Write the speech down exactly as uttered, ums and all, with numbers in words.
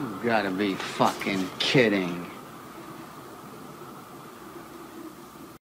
You gotta be fucking kidding.